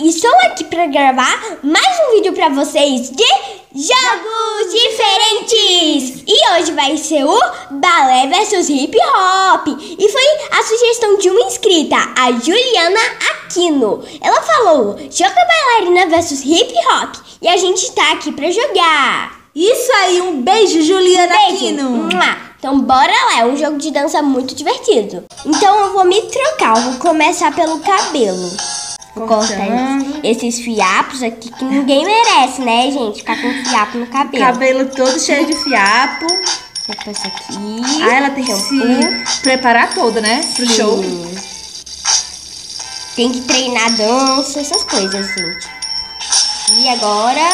Estou aqui para gravar mais um vídeo para vocês de jogos diferentes. E hoje vai ser o balé versus hip hop. E foi a sugestão de uma inscrita, a Juliana Aquino. Ela falou, joga bailarina versus hip hop. E a gente tá aqui para jogar. Isso aí, um beijo, Juliana Aquino. Então bora lá, é um jogo de dança muito divertido. Então eu vou me trocar, eu vou começar pelo cabelo. Cortando esses fiapos aqui que ninguém merece, né, gente? Ficar com fiapo no cabelo. Cabelo todo cheio de fiapo. Depois aqui. Ah, ela tem que se preparar toda, né? Pro show. Tem que treinar dança, essas coisas, gente. E agora,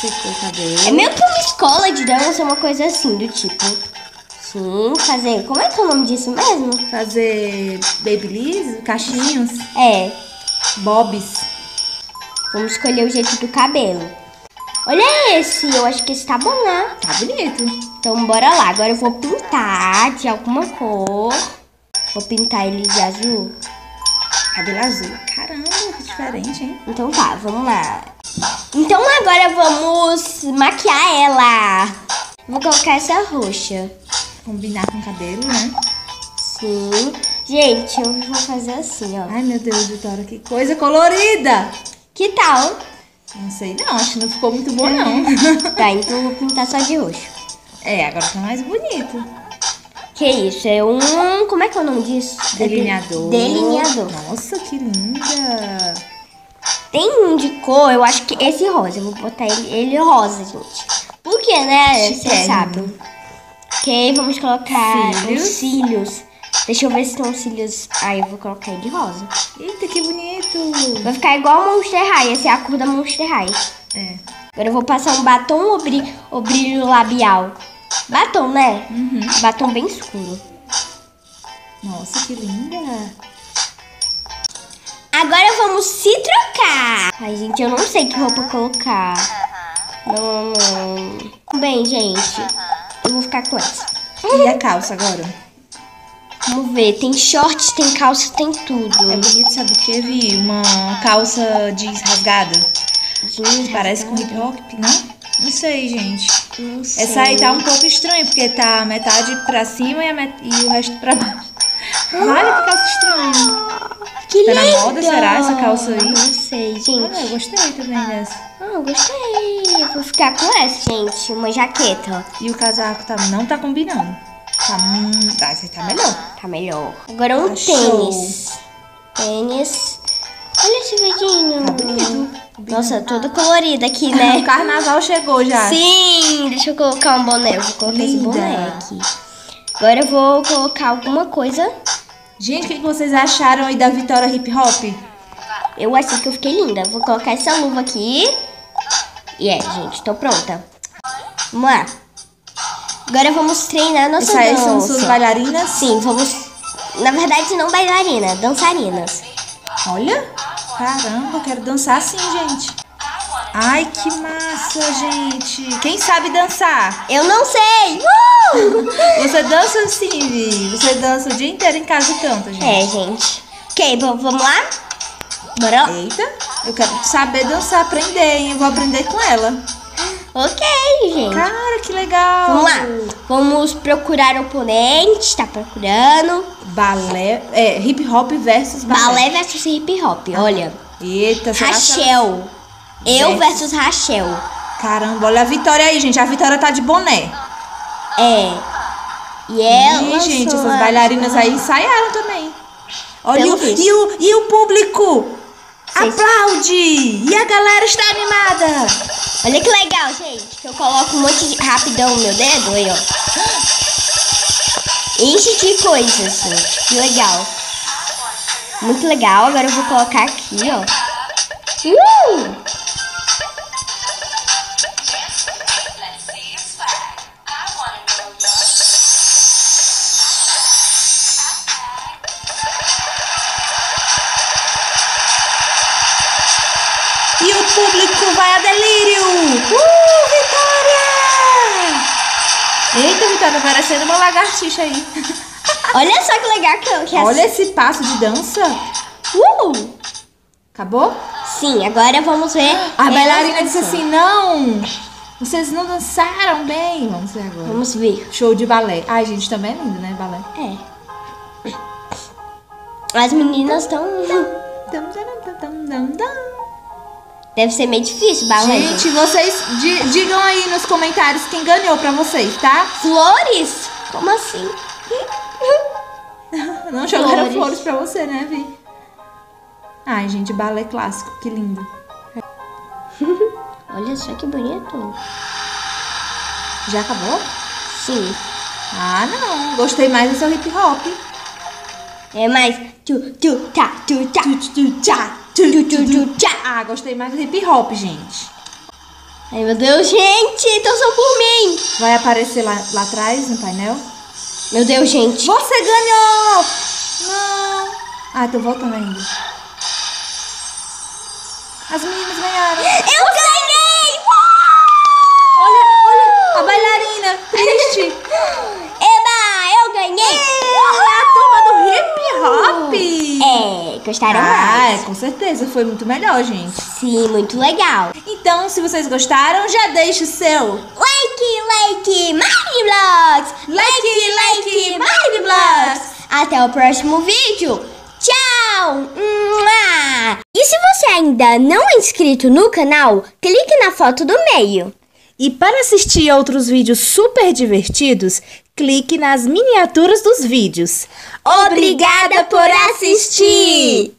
secou o cabelo. É meio que uma escola de dança, uma coisa assim, do tipo. Sim, fazer... Como é que é o nome disso mesmo? Fazer Babyliss, cachinhos. É. Bobs. Vamos escolher o jeito do cabelo. Olha esse, eu acho que esse tá bom, né? Tá bonito. Então bora lá, agora eu vou pintar de alguma cor. Vou pintar ele de azul. Cabelo azul, caramba, que diferente, hein? Então tá, vamos lá. Então agora vamos maquiar ela. Vou colocar essa roxa. Combinar com o cabelo, né? Sim. Gente, eu vou fazer assim, ó. Ai, meu Deus, Vitória, que coisa colorida! Que tal? Não sei não, acho que não ficou muito bom, não. Tá, então eu vou pintar só de roxo. É, agora tá mais bonito. Que isso, é um... Como é que é o nome disso? Delineador. Delineador. Nossa, que linda! Tem um de cor, eu acho que esse rosa. Eu vou botar ele rosa, gente. Por quê, né? Você sabe. Ok, vamos colocar os cílios. Deixa eu ver se tem uns cílios... Aí eu vou colocar ele de rosa. Eita, que bonito! Vai ficar igual a Monster High. Essa é a cor da Monster High. É. Agora eu vou passar um batom ou brilho labial. Batom, né? Uhum. Batom bem escuro. Nossa, que linda! Agora vamos se trocar! Ai, gente, eu não sei que roupa colocar. Não. Bem, gente, eu vou ficar com essa. E a calça agora? Vamos ver, tem shorts, tem calça, tem tudo. É bonito, sabe o que, Vi? Uma calça jeans rasgada. Jeans parece com hip hop, né? Não sei, gente. Não sei. Essa aí tá um pouco estranha, porque tá metade pra cima e o resto pra baixo. Olha que calça estranha. Que linda! Tá na moda, será, essa calça aí? Não sei, gente. Ah, eu gostei também dessa. Ah, eu gostei. Eu vou ficar com essa, gente. Uma jaqueta. E o casaco não tá combinando. Tá, esse tá melhor. Tá melhor. Agora um tênis. Tênis. Olha esse verdinho. Tá bonito. Nossa, todo colorido aqui, né? O carnaval chegou já. Sim, deixa eu colocar um boné. Eu vou colocar esse boné aqui. Agora eu vou colocar alguma coisa. Gente, o que vocês acharam aí da Vitória Hip Hop? Eu achei que eu fiquei linda. Vou colocar essa luva aqui. E gente, tô pronta. Vamos lá. Agora vamos treinar nossa dança. Essas são suas bailarinas? Sim, vamos... Na verdade, não bailarina, dançarinas. Olha! Caramba, eu quero dançar assim, gente. Ai, que massa, gente. Quem sabe dançar? Eu não sei! Você dança assim, Vi. Você dança o dia inteiro em casa e canta, gente. É, gente. Ok, vamos lá? Bora lá. Eita, eu quero saber dançar, aprender, hein? Eu vou aprender com ela. Ok, gente. Cara, que legal. Vamos lá. Vamos procurar oponente. Tá procurando. Balé. É, hip hop versus balé. Balé versus hip hop. Olha. Eita, Rachel. Eu versus Rachel. Caramba, olha a Vitória aí, gente. A Vitória tá de boné. É. E ela. Ih, gente, essas bailarinas aí ensaiaram também. Olha, e o público? Aplaude! E a galera está animada! Olha que legal, gente! Que eu coloco um monte de rapidão no meu dedo aí, ó. Enche de coisas, gente. Que legal! Muito legal! Agora eu vou colocar aqui, ó. E o público vai a delírio! Vitória! Eita, Vitória, tá parecendo uma lagartixa aí. Olha só que legal que é. Olha esse passo de dança. Acabou? Sim, agora vamos ver. A bailarina disse assim, não, vocês não dançaram bem. Vamos ver agora. Vamos ver. Show de balé. Ai, gente, também é lindo, né, balé? É. As meninas estão... Deve ser meio difícil, balé. Gente, vocês digam aí nos comentários quem ganhou pra vocês, tá? Flores? Como assim? Não jogaram flores pra você, né, Vi? Ai, gente, balé clássico, que lindo. Olha só que bonito. Já acabou? Sim. Ah, não. Gostei mais do seu hip hop. É mais... Ah, gostei mais do hip hop, gente. Ai, meu Deus, gente, torçam por mim. Vai aparecer lá atrás, no painel. Meu Deus, gente. Você ganhou! Não. Ah, tô voltando ainda. As meninas ganharam. Eu ganhei! Olha, olha, a bailarina, triste. Eba, eu ganhei! É a turma do hip hop. É, gostaram mais. Ah, com certeza, foi muito melhor, gente. Sim, muito legal. Então, se vocês gostaram, já deixa o seu... Like, MineBlox! Like, MineBlox! Até o próximo vídeo! Tchau! E se você ainda não é inscrito no canal, clique na foto do meio. E para assistir outros vídeos super divertidos, clique nas miniaturas dos vídeos. Obrigada por assistir!